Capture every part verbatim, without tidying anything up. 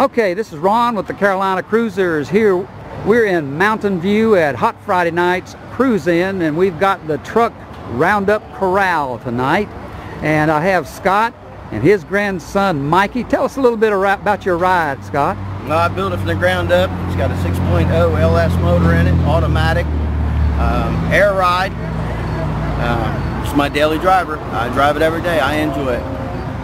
Okay, this is Ron with the Carolina Cruisers here. We're in Mountain View at Hot Friday Nights Cruise Inn, and we've got the truck Roundup Corral tonight. And I have Scott and his grandson Mikey. Tell us a little bit about your ride, Scott. Well, I built it from the ground up. It's got a six point oh L S motor in it, automatic, um, air ride. Uh, it's my daily driver. I drive it every day. I enjoy it.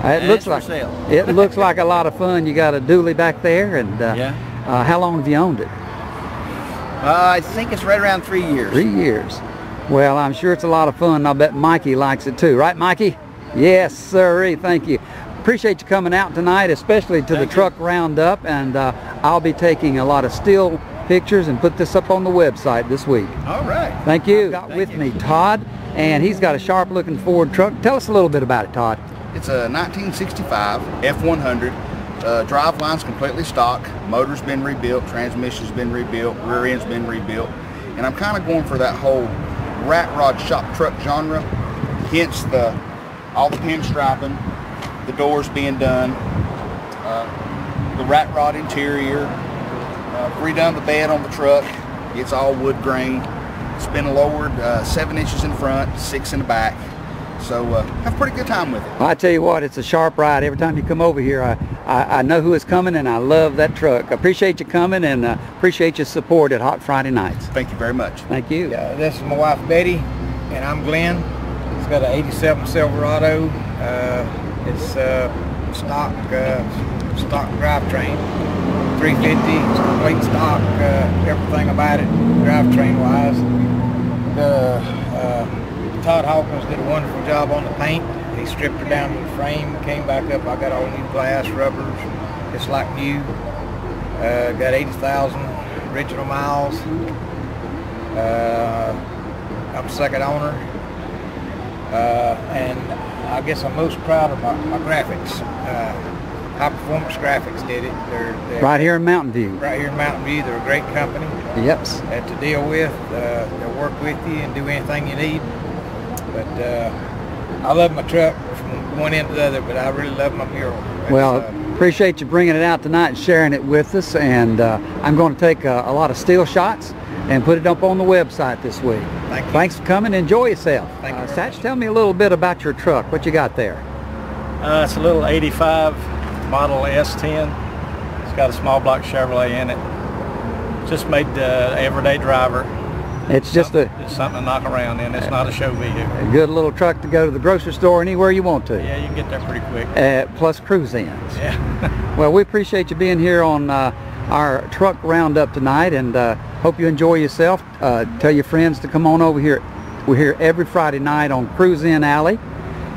It looks like it looks like a lot of fun. You got a dually back there, and uh, yeah. uh, how long have you owned it? Uh, I think it's right around three years. Three years. Well, I'm sure it's a lot of fun. And I bet Mikey likes it too, right, Mikey? Yes, sirree. Thank you. Appreciate you coming out tonight, especially to Thank the truck you. Roundup. And uh, I'll be taking a lot of still pictures and put this up on the website this week. All right. Thank you. I've got Thank with you. me Todd, and he's got a sharp-looking Ford truck. Tell us a little bit about it, Todd. It's a nineteen sixty-five F one hundred, uh, driveline's completely stock, motor's been rebuilt, transmission's been rebuilt, rear end's been rebuilt, and I'm kind of going for that whole rat rod shop truck genre, hence the all the pinstriping, the doors being done, uh, the rat rod interior, uh, redone the bed on the truck, it's all wood grain, it's been lowered uh, seven inches in front, six in the back. So uh, have a pretty good time with it. I tell you what, it's a sharp ride. Every time you come over here, I, I, I know who is coming, and I love that truck. I appreciate you coming, and uh, appreciate your support at Hot Friday Nights. Thank you very much. Thank you. Uh, this is my wife, Betty, and I'm Glenn. It's got an eighty-seven Silverado. Uh, it's uh, stock uh, stock drivetrain, three fifty. It's complete stock, uh, everything about it, drivetrain-wise. The... Uh, Todd Hawkins did a wonderful job on the paint. He stripped her down to the frame, came back up. I got all new glass, rubbers. It's like new. Uh, got eighty thousand original miles. Uh, I'm second owner. Uh, and I guess I'm most proud of my, my graphics. Uh, High Performance Graphics did it. They're, they're right here in Mountain View. Right here in Mountain View. They're a great company. Yep. Uh, to deal with. Uh, they'll work with you and do anything you need. But uh, I love my truck from one end to the other, but I really love my mural. It's, well, uh, appreciate you bringing it out tonight and sharing it with us. And uh, I'm going to take a, a lot of still shots and put it up on the website this week. Thank you. Thanks for coming. Enjoy yourself. Thank you. Uh, Satch, tell me a little bit about your truck. What you got there? Uh, it's a little eighty-five model S ten. It's got a small block Chevrolet in it. Just made the everyday driver. It's just something, a... It's something to knock around in. It's not a show vehicle. A good little truck to go to the grocery store anywhere you want to. Yeah, you can get there pretty quick. Uh, plus cruise ends. Yeah. Well, we appreciate you being here on uh, our truck roundup tonight, and uh, hope you enjoy yourself. Uh, tell your friends to come on over here. We're here every Friday night on Cruise Inn Alley,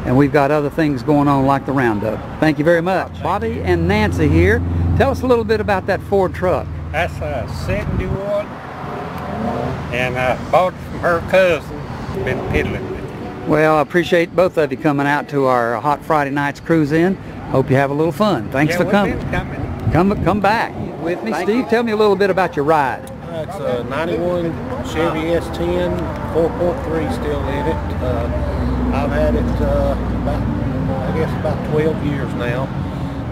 and we've got other things going on like the roundup. Thank you very much. Thank Bobby you. and Nancy here. Tell us a little bit about that Ford truck. That's a seventy-one. And I bought it from her cousin. Been piddling with it. Well, I appreciate both of you coming out to our Hot Friday Nights Cruise Inn. Hope you have a little fun. Thanks yeah, for coming. coming. Come come back with me. Thank Steve, you. Tell me a little bit about your ride. Uh, it's a ninety-one Chevy S ten, four point three still in it. Uh, I've had it, uh, about, I guess, about twelve years now.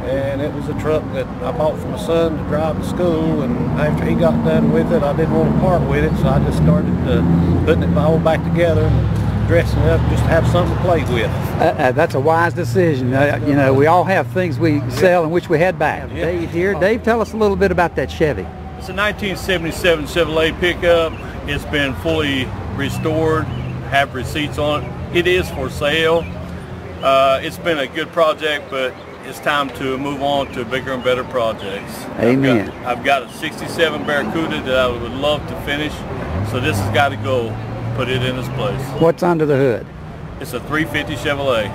And it was a truck that I bought for my son to drive to school, and after he got done with it, I didn't want to part with it, so I just started uh, putting it all back together, dressing it up, just to have something to play with. Uh, uh, that's a wise decision. Uh, you know, we all have things we sell and wish we had back. Yeah. Dave here. Dave, tell us a little bit about that Chevy. It's a nineteen seventy-seven Chevrolet pickup. It's been fully restored, have receipts on it. It is for sale. Uh, it's been a good project, but it's time to move on to bigger and better projects. Amen. I've got, I've got a sixty-seven Barracuda that I would love to finish, so this has got to go, put it in its place. What's under the hood? It's a three fifty Chevrolet.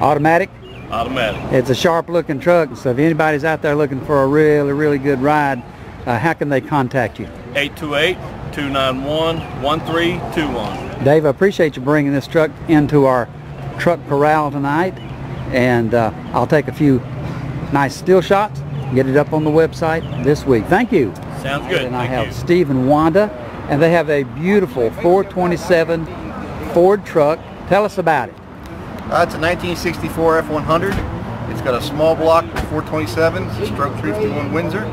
Automatic? Automatic. It's a sharp-looking truck, so if anybody's out there looking for a really, really good ride, uh, how can they contact you? eight two eight, two nine one, one three two one. Dave, I appreciate you bringing this truck into our truck corral tonight. And uh, I'll take a few nice still shots, get it up on the website this week. Thank you. Sounds good. And I have Steve and Wanda, and they have a beautiful four twenty-seven Ford truck. Tell us about it. Uh, it's a nineteen sixty-four F one hundred. It's got a small block four twenty-seven, stroke three fifty-one Windsor.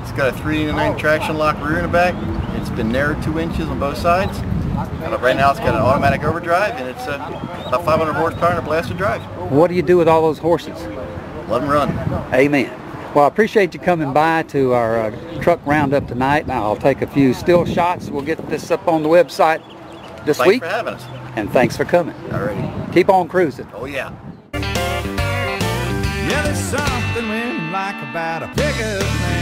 It's got a three eighty-nine traction lock rear and back. It's been narrowed two inches on both sides. And right now it's got an automatic overdrive, and it's uh, about five hundred horsepower and a blasted drive. What do you do with all those horses? Let them run. Amen. Well, I appreciate you coming by to our uh, truck roundup tonight. Now I'll take a few still shots. We'll get this up on the website this thanks week. Thanks for having us. And thanks for coming. All right. Keep on cruising. Oh, yeah. Yeah, there's something we like about a pickup man.